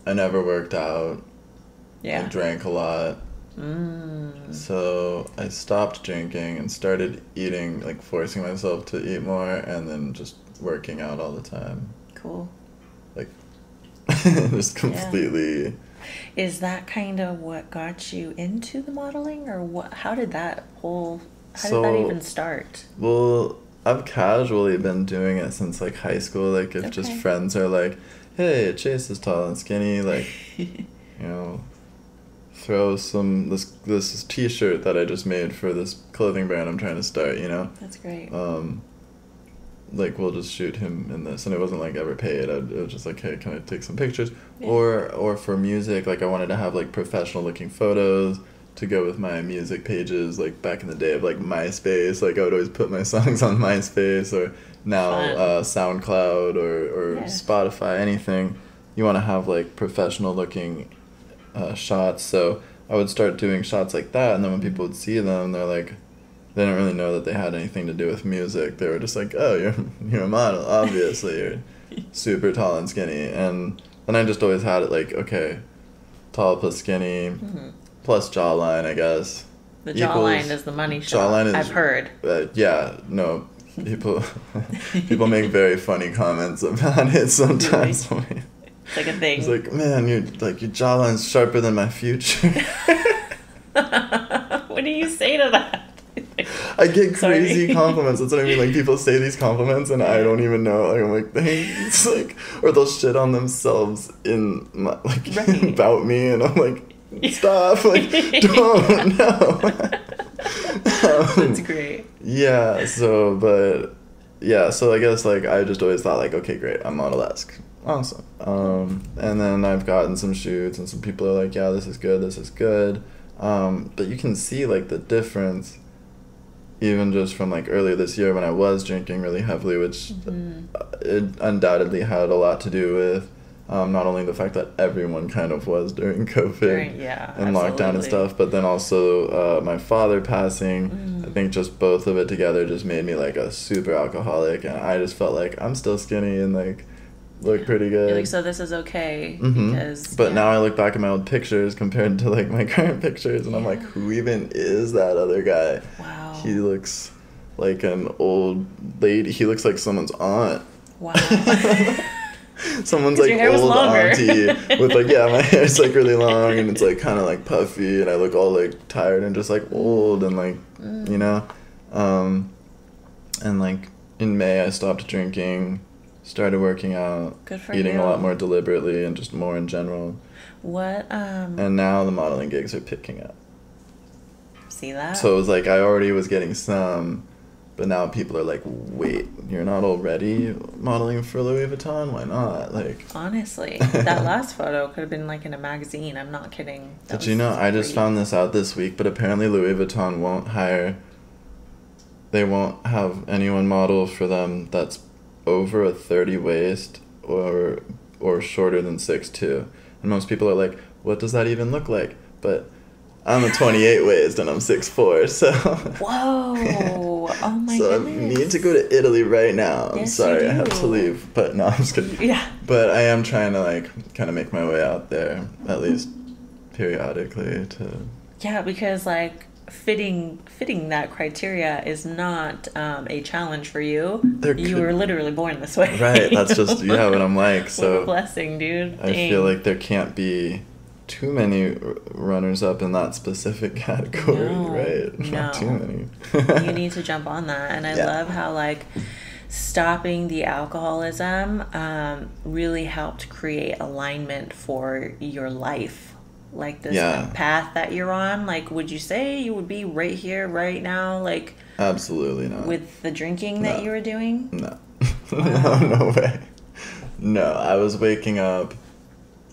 I never worked out. Yeah. I drank a lot. Mm. So I stopped drinking and started eating, like forcing myself to eat more and then just working out all the time. Cool. Like, just completely. Yeah. Is that kind of what got you into the modeling or what? How did that whole, how did that even start? Well, I've casually been doing it since like high school. Like if okay. just friends are like, hey, Chase is tall and skinny, like, you know, throw some, this t-shirt that I just made for this clothing brand I'm trying to start, you know? That's great. Like, we'll just shoot him in this, and it wasn't, like, ever paid, it was just like, hey, can I take some pictures? Yeah. Or for music, like, I wanted to have, like, professional-looking photos to go with my music pages, like, back in the day of, like, MySpace, like, I would always put my songs on MySpace, or... now SoundCloud or yeah. Spotify, anything. You want to have like professional looking shots, so I would start doing shots like that, and then when people would see them, they're like, they didn't really know that they had anything to do with music. They were just like, oh, you're a model, obviously. You're super tall and skinny. And then I just always had it like, okay, tall plus skinny, mm-hmm. plus jawline, I guess. The jawline is the money shot, I've heard. Yeah, no, People make very funny comments about it sometimes. Really? It's like a thing. It's like, man, you're like your jawline's sharper than my future. What do you say to that? Like, I get crazy compliments. That's what I mean. Like people say these compliments, and I don't even know. Like I'm like, thanks. Like, or they'll shit on themselves in my, like right. about me, and I'm like, stop. Like, don't no. That's great. Yeah, so, but, yeah, so I guess, like, I just always thought, like, okay, great, I'm model-esque. Awesome. And then I've gotten some shoots, and some people are like, yeah, this is good. But you can see, like, the difference, even just from, like, earlier this year when I was drinking really heavily, which mm-hmm. it undoubtedly had a lot to do with not only the fact that everyone kind of was during COVID and lockdown and stuff, but then also my father passing. Mm. I think just both of it together just made me like a super alcoholic, and I just felt like I'm still skinny and like look pretty good. You're like, so this is okay. Mm-hmm. Because, but now I look back at my old pictures compared to like my current pictures, and I'm like, who even is that other guy? Wow. He looks like an old lady. He looks like someone's aunt. Wow. Someone's like old auntie with like, yeah, my hair's like really long and it's like kind of like puffy and I look all like tired and just like old and like, you know, and like in May I stopped drinking, started working out, good for eating you. A lot more deliberately and just more in general. And now the modeling gigs are picking up. See that? So it was like I already was getting some, but now people are like, wait, you're not already modeling for Louis Vuitton? Why not? Like, honestly, that last photo could have been like in a magazine. I'm not kidding. Did you know? I just found this out this week, but apparently Louis Vuitton won't hire. They won't have anyone model for them that's over a 30 waist or shorter than 6'2". And most people are like, what does that even look like? But I'm a 28 waist and I'm 6'4", so. Whoa! Oh my so goodness. I need to go to Italy right now. I'm yes, sorry, I have to leave. But no, I'm just kidding. Yeah. But I am trying to like kind of make my way out there at least periodically to. Yeah, because like fitting that criteria is not a challenge for you. You were literally born this way. Right. That's just yeah what I'm like. So what a blessing, dude. I feel like there can't be too many runners up in that specific category, no, right? No. Not too many. You need to jump on that. And I love how like stopping the alcoholism really helped create alignment for your life, like this like, path that you're on. Like, would you say you would be right here right now, like absolutely not with the drinking that you were doing? No. Wow. No way. No, I was waking up.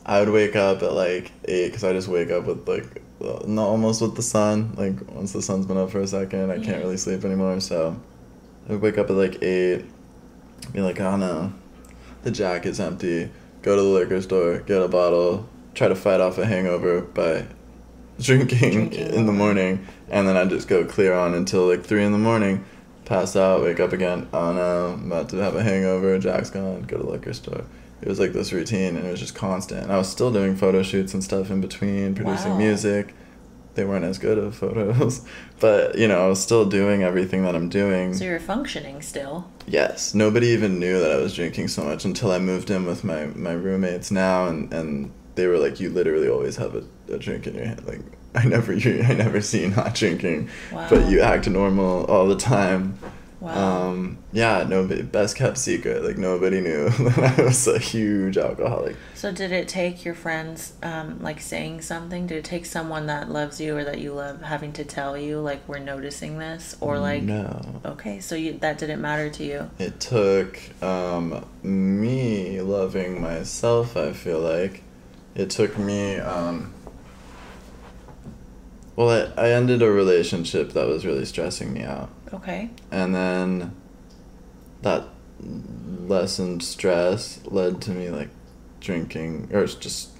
I would wake up at like 8 because I just wake up with like almost with the sun. Like once the sun's been up for a second, I can't really sleep anymore. So I would wake up at like 8, be like, oh no, the jack is empty. Go to the liquor store, get a bottle, try to fight off a hangover by drinking in the morning, and then I just go clear on until like 3 in the morning. Pass out, wake up again. Oh no, I'm about to have a hangover. Jack's gone. Go to the liquor store. It was like this routine, and it was just constant. I was still doing photo shoots and stuff in between, producing music. They weren't as good of photos. But, you know, I was still doing everything that I'm doing. So you were functioning still. Yes. Nobody even knew that I was drinking so much until I moved in with my roommates now, and they were like, you literally always have a drink in your hand. Like, I never see you not drinking, but you act normal all the time. Wow. Yeah, nobody, best kept secret, like nobody knew that I was a huge alcoholic. So did it take your friends, like saying something? Did it take someone that loves you or that you love having to tell you, like, we're noticing this? Or like, no. Okay, so that didn't matter to you? It took, me loving myself, I feel like. It took me, well, I ended a relationship that was really stressing me out. Okay. And then that lessened stress led to me, like, drinking, or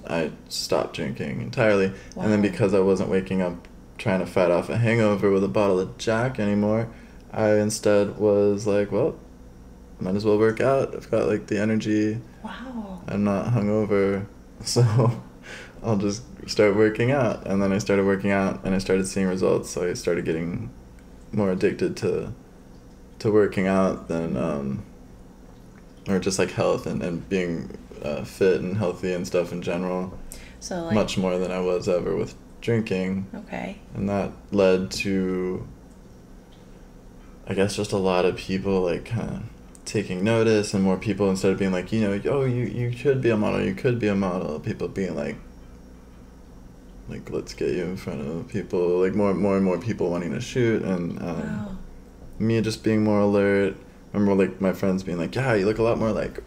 I stopped drinking entirely. Wow. And then because I wasn't waking up trying to fight off a hangover with a bottle of Jack anymore, I instead was like, well, might as well work out. I've got, like, the energy. Wow. I'm not hungover, so I'll just start working out. And then I started working out, and I started seeing results, so I started getting more addicted to working out than or just like health and being fit and healthy and stuff in general, so like, much more than I was ever with drinking. Okay. And that led to, I guess, just a lot of people like kind of taking notice, and more people, instead of being like, you know, oh, you should be a model, you could be a model, people being like, let's get you in front of people, like more and more people wanting to shoot, and me just being more alert. I remember like my friends being like, yeah, you look a lot more like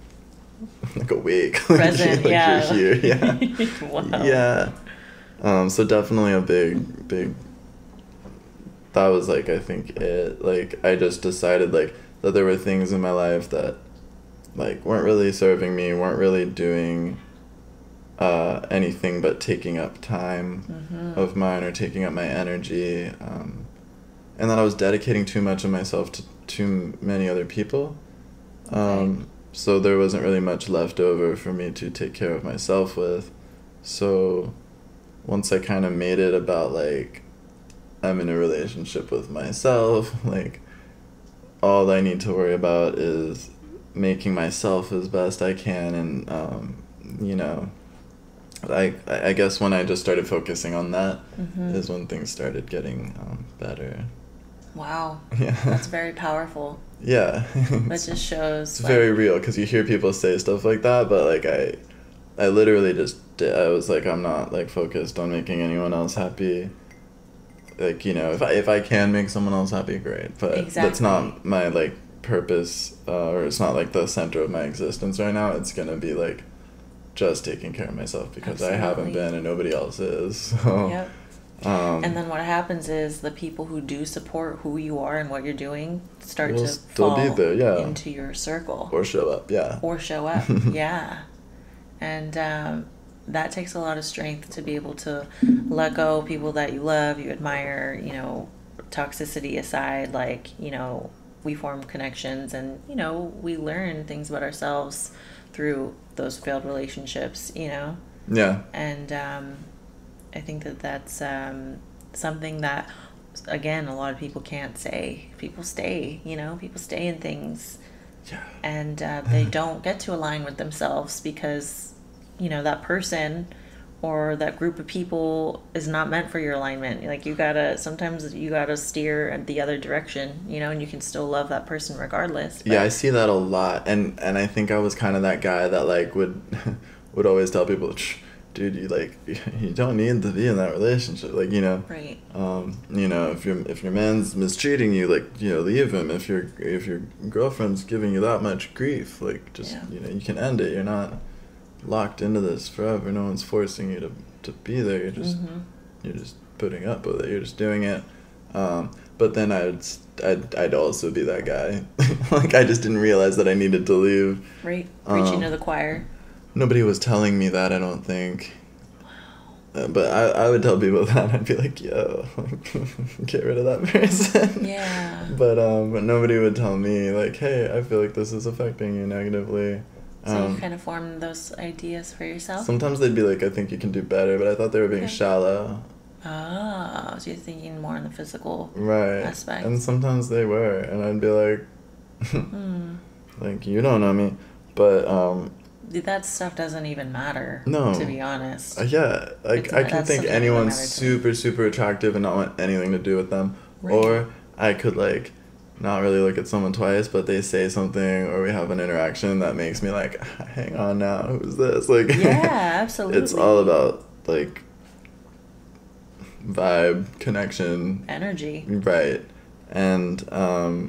awake, present, like, yeah, you're here, yeah. Wow. Yeah. So definitely a big that was like, I think it, like, I just decided like that there were things in my life that like weren't really serving me, weren't really doing anything but taking up time of mine or taking up my energy, and that I was dedicating too much of myself to too many other people, right. So there wasn't really much left over for me to take care of myself with. So once I kind of made it about like, I'm in a relationship with myself, like all I need to worry about is making myself as best I can, and you know, I guess when I just started focusing on that is when things started getting better. Wow. Yeah. That's very powerful. Yeah. That just shows. It's like, very real, because you hear people say stuff like that, but like I literally just did. I was like, I'm not like focused on making anyone else happy. like, you know, if I can make someone else happy, great. But exactly. That's not my, like, purpose, or it's not, like, the center of my existence right now. It's going to be, like, just taking care of myself, because absolutely. I haven't been and nobody else is. So, yep. And then what happens is the people who do support who you are and what you're doing start to still fall be there, yeah. into your circle. Or show up, yeah. Or show up, yeah. And that takes a lot of strength to be able to let go of people that you love, you admire, you know, toxicity aside, like, you know, we form connections and, you know, we learn things about ourselves through those failed relationships, you know? Yeah. And I think that that's something that, again, a lot of people can't say. People stay, you know? People stay in things. Yeah. And they don't get to align with themselves because, you know, that person or that group of people is not meant for your alignment. Like, sometimes you gotta steer the other direction, you know, and you can still love that person regardless. But. Yeah, I see that a lot. And I think I was kind of that guy that, like, would always tell people, dude, you, like, you don't need to be in that relationship, like, you know, right. You know, if your man's mistreating you, like, you know, leave him. If your girlfriend's giving you that much grief, like, just yeah. you know, you can end it. You're not locked into this forever. No one's forcing you to be there. You're just mm-hmm. you're just putting up with it. You're just doing it. But then I'd also be that guy. Like, I just didn't realize that I needed to leave. Right, preaching to the choir. Nobody was telling me that, I don't think. Wow. But I would tell people that. I'd be like, yo, get rid of that person. Yeah. But nobody would tell me, like, hey, I feel like this is affecting you negatively. So you kind of formed those ideas for yourself? Sometimes they'd be like, I think you can do better, but I thought they were being okay. shallow. Oh, so you're thinking more on the physical right. aspect. And sometimes they were, and I'd be like, like, you don't know me. But... that stuff doesn't even matter. No. To be honest. Yeah. Like, I can think anyone's super, super attractive and not want anything to do with them. Right. Or I could, like, not really look at someone twice, but they say something or we have an interaction that makes me, like, hang on now, who's this? Like, yeah, absolutely. It's all about, like, vibe, connection. Energy. Right. And,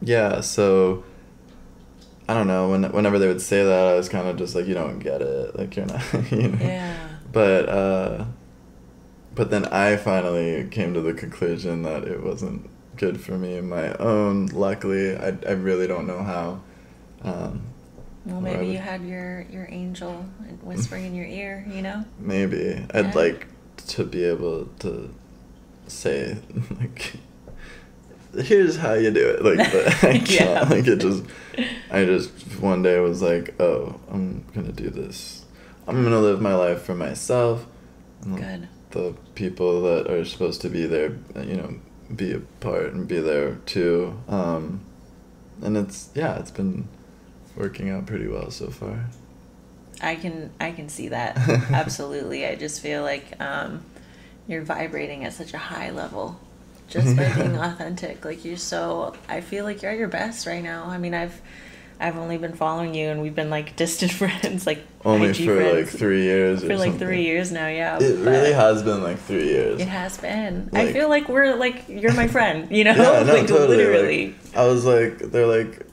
yeah, so... I don't know, whenever they would say that, I was kind of just like, you don't get it, like, you're not, you know? Yeah. But then I finally came to the conclusion that it wasn't good for me in my own, luckily. I really don't know how. Well, maybe you had your angel whispering in your ear, you know? Maybe. Yeah. I'd like to be able to say, like... here's how you do it, like, but I can't. Yeah. Like, I just one day was like, oh, I'm gonna do this. I'm gonna live my life for myself. And good. The people that are supposed to be there, you know, be a part and be there too. And it's, yeah, it's been working out pretty well so far. I can see that. Absolutely. I just feel like you're vibrating at such a high level. Just by being authentic, like, you're so, I feel like you're at your best right now. I mean, I've only been following you, and we've been, like, distant friends, like, only IG for friends. Like 3 years for or like something. 3 years now, yeah. It really has been like 3 years. It has been. Like, I feel like we're like, you're my friend, you know? Yeah, no, like, totally. Literally. Like, I was like, they're like,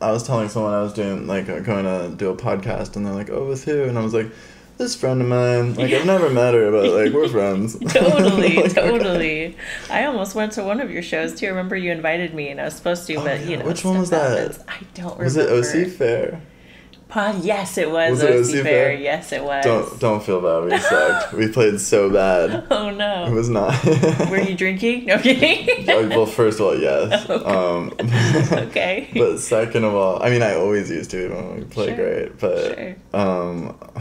I was telling someone I was doing, like, going to do a podcast, and they're like, oh, with who? And I was like, this friend of mine, like, I've never met her, but, like, we're friends. Totally, like, totally. I almost went to one of your shows, too. I remember you invited me, and I was supposed to, but, you know. Which one was that? I don't remember. Was it OC Fair? Yes, it was. Was it OC Fair? Yes, it was. Don't feel bad. We sucked. We played so bad. Oh, no. It was not. Were you drinking? No kidding? Well, first of all, yes. Okay. Okay. But second of all, I mean, I always used to, even when we played great, but...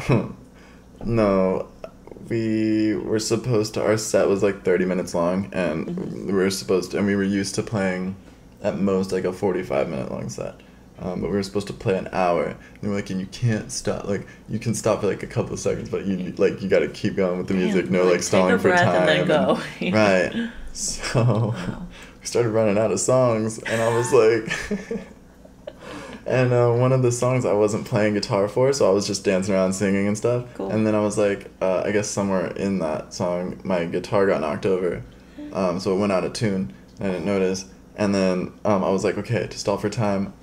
Sure. No, we were supposed to, our set was like 30 minutes long, and mm-hmm. We were used to playing at most like a 45-minute long set, but we were supposed to play an hour, and we were like, and you can't stop, like, you can stop for like a couple of seconds, but you, like, you gotta keep going with the music, no, like, stalling for time. Take a breath and then go. Right. So, wow. We started running out of songs, and I was like... And one of the songs I wasn't playing guitar for, so I was just dancing around singing and stuff. Cool. And then I was like, I guess somewhere in that song, my guitar got knocked over. So it went out of tune. And I didn't notice. And then I was like, okay, to stall for time,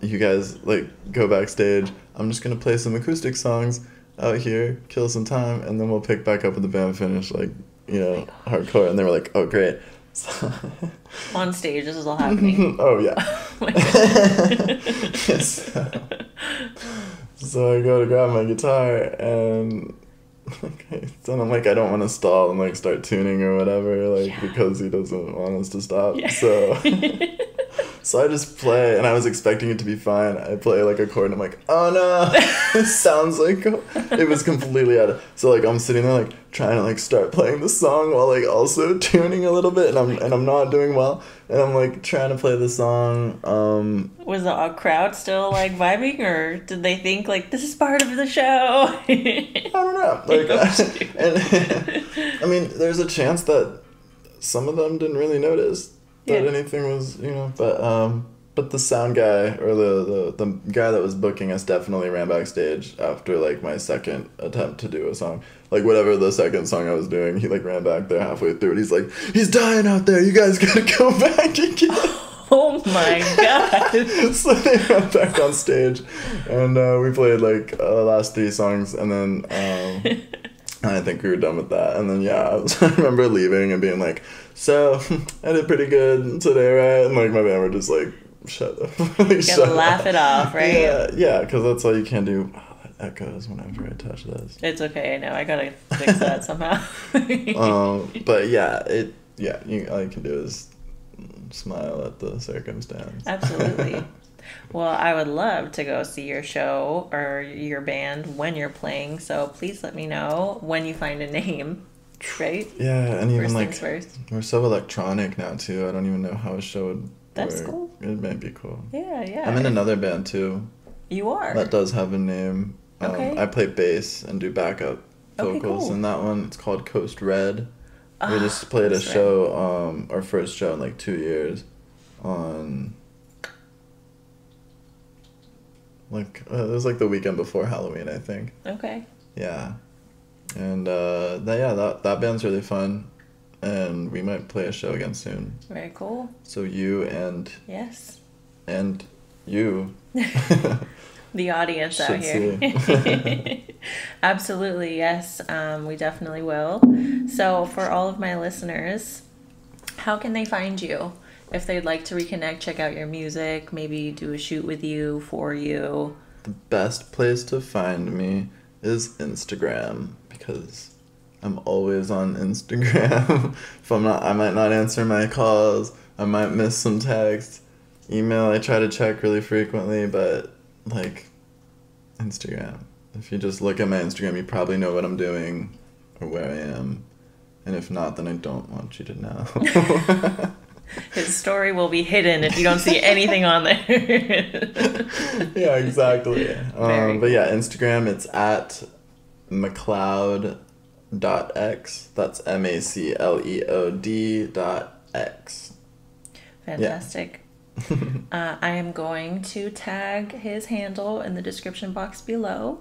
you guys like go backstage. I'm just gonna play some acoustic songs out here, kill some time, and then we'll pick back up with the band finish, like, you know, hardcore. And they were like, oh great. On stage, this is all happening. Oh yeah. So I go to grab my guitar and then I'm like, I don't want to stall and like start tuning or whatever, like because he doesn't want us to stop. So I just play, and I was expecting it to be fine. I play like a chord and I'm like, oh no, it sounds like it was completely out of. So like I'm sitting there like trying to like start playing the song while like also tuning a little bit, and I'm not doing well, and I'm like trying to play the song. Was the crowd still like vibing, or did they think like this is part of the show? I don't know. Like, and I mean, there's a chance that some of them didn't really notice that anything was, you know, but the sound guy, or the guy that was booking us, definitely ran backstage after like my second attempt to do a song, like whatever the second song I was doing. He like ran back there halfway through, and he's like, he's dying out there, you guys gotta go back and get him. Oh my god. So they ran back on stage, and we played like the last three songs, and then I think we were done with that. And then, I remember leaving and being like, so, I did pretty good today, right? And, like, my band were just like, shut up. Like, you gotta laugh it off, right? Yeah, because that's all you can do. Oh, that echoes whenever I touch this. It's okay, I know. I gotta fix that somehow. But, all you can do is smile at the circumstance. Absolutely. Well, I would love to go see your show or your band when you're playing, so please let me know when you find a name, right? Yeah, and even like, we're so electronic now, too. I don't even know how a show would That's work. Cool. It might be cool. Yeah. I'm in another band, too. You are? That does have a name. Okay. I play bass and do backup vocals in that one. It's called Coast Red. We just played a show, our first show in like 2 years on... it was like the weekend before Halloween, I think. Okay. Yeah. And that band's really fun, and we might play a show again soon. Very cool. So you and... Yes. And you. The audience out here. Absolutely, yes. We definitely will. So for all of my listeners, how can they find you? If they'd like to reconnect, check out your music, maybe do a shoot with you, for you. The best place to find me is Instagram, because I'm always on Instagram. If I'm not, I might not answer my calls. I might miss some texts. Email, I try to check really frequently, but like Instagram. If you just look at my Instagram, you probably know what I'm doing or where I am. And if not, then I don't want you to know. His story will be hidden if you don't see anything on there. Yeah, exactly. But yeah, Instagram, it's at McLeod.x. That's MACLEOD.x. Fantastic. Yeah. I am going to tag his handle in the description box below.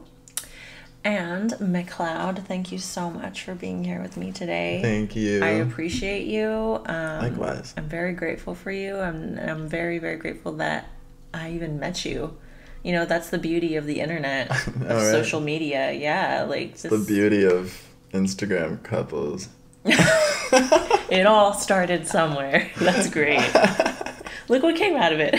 And McLeod, thank you so much for being here with me today. Thank you. I appreciate you. Likewise. I'm very grateful for you. I'm very, very grateful that I even met you. You know, that's the beauty of the internet, of social media. Yeah, like this... the beauty of Instagram couples. It all started somewhere. That's great. Look what came out of it.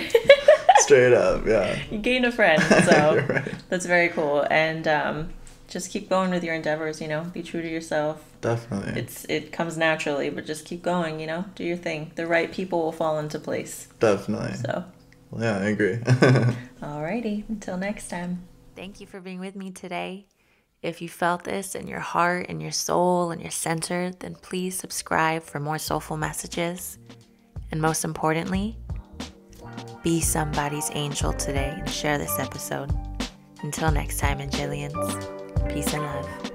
Straight up, yeah. You gained a friend, so that's very cool. And just keep going with your endeavors, you know. Be true to yourself. Definitely. It comes naturally, but just keep going, you know. Do your thing. The right people will fall into place. Definitely. So. Yeah, I agree. Alrighty. Until next time. Thank you for being with me today. If you felt this in your heart and your soul and your center, then please subscribe for more soulful messages. And most importantly, be somebody's angel today and share this episode. Until next time, Angelians, peace and love.